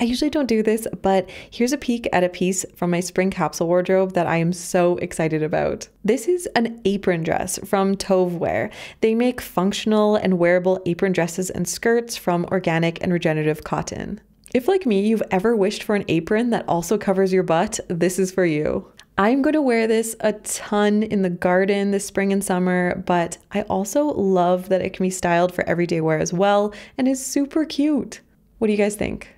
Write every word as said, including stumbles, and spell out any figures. I usually don't do this, but here's a peek at a piece from my spring capsule wardrobe that I am so excited about. This is an apron dress from Tove Wear. They make functional and wearable apron dresses and skirts from organic and regenerative cotton. If, like me, you've ever wished for an apron that also covers your butt, this is for you. I'm going to wear this a ton in the garden this spring and summer, but I also love that it can be styled for everyday wear as well and is super cute. What do you guys think?